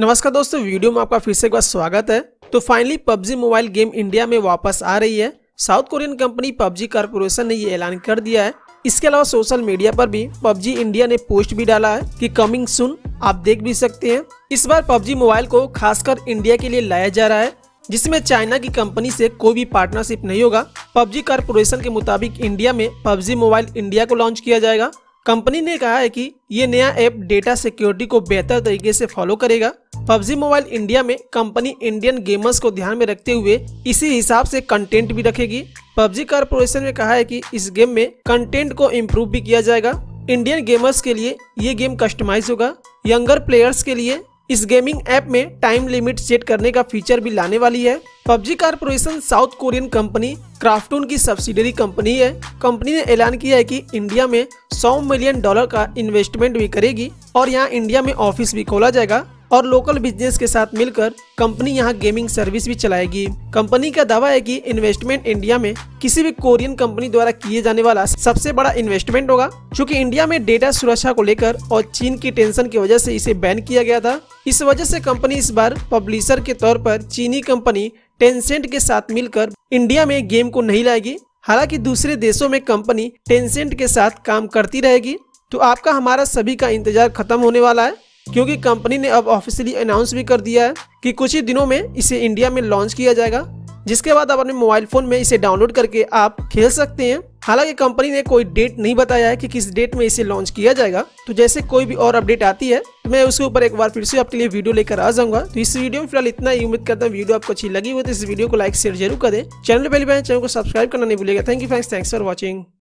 नमस्कार दोस्तों, वीडियो में आपका फिर से एक बार स्वागत है। तो finally PUBG mobile game India में वापस आ रही है। South Korean company PUBG corporation ने ये ऐलान कर दिया है। इसके अलावा सोशल मीडिया पर भी PUBG इंडिया ने पोस्ट भी डाला है कि कमिंग सून, आप देख भी सकते हैं। इस बार PUBG मोबाइल को खासकर इंडिया के लिए लाया जा रहा है, जिसमें चाइना की कंपनी से कोई भी पार्टनरशिप नहीं होगा। PUBG कॉर्पोरेशन के मुताबिक इंडिया में PUBG मोबाइल इंडिया को लॉन्च किया जाएगा। कंपनी ने कहा है कि ये नया ऐप डेटा सिक्योरिटी को बेहतर तरीके से फॉलो करेगा। PUBG मोबाइल इंडिया में कंपनी इंडियन गेमर्स को ध्यान में रखते हुए इसी हिसाब से कंटेंट भी रखेगी। PUBG कॉर्पोरेशन ने कहा है कि इस गेम में कंटेंट को इम्प्रूव भी किया जाएगा। इंडियन गेमर्स के लिए ये गेम कस्टमाइज होगा। यंगर प्लेयर्स के लिए इस गेमिंग ऐप में टाइम लिमिट सेट करने का फीचर भी लाने वाली है। PUBG corporation South Korean company Krafton की सब्सिडरी कंपनी है। कंपनी ने ऐलान किया है कि इंडिया में $100 मिलियन का इन्वेस्टमेंट भी करेगी और यहाँ इंडिया में ऑफिस भी खोला जाएगा और लोकल बिजनेस के साथ मिलकर कंपनी यहाँ गेमिंग सर्विस भी चलाएगी। कंपनी का दावा है कि इन्वेस्टमेंट इंडिया में किसी भी कोरियन कंपनी द्वारा किए जाने वाला सबसे बड़ा इन्वेस्टमेंट होगा, क्योंकि इंडिया में डेटा सुरक्षा को लेकर और चीन की टेंशन की वजह से इसे बैन किया गया था। इस वजह से कंपनी इस बार पब्लिशर के तौर पर चीनी कंपनी टेंसेंट के साथ मिलकर इंडिया में गेम को नहीं लाएगी। हालांकि दूसरे देशों में कंपनी टेंसेंट के साथ काम करती रहेगी। तो आपका हमारा सभी का इंतजार खत्म होने वाला है, क्योंकि कंपनी ने अब ऑफिशियली अनाउंस भी कर दिया है कि कुछ ही दिनों में इसे इंडिया में लॉन्च किया जाएगा, जिसके बाद आप अपने मोबाइल फोन में इसे डाउनलोड करके आप खेल सकते हैं। हालांकि कंपनी ने कोई डेट नहीं बताया है कि किस डेट में इसे लॉन्च किया जाएगा। तो जैसे कोई भी और अपडेट आती है तो मैं उसके ऊपर एक बार फिर से आपके लिए वीडियो लेकर आ जाऊंगा। तो इस वीडियो में फिलहाल इतना ही। उम्मीद करता हूँ वीडियो आपको अच्छी लगी हो तो इस वीडियो को लाइक शेयर जरूर करें। चैनल पर पहली बार चैनल को सब्सक्राइब करना नहीं भूलिएगा। Thank you friends, thanks for watching.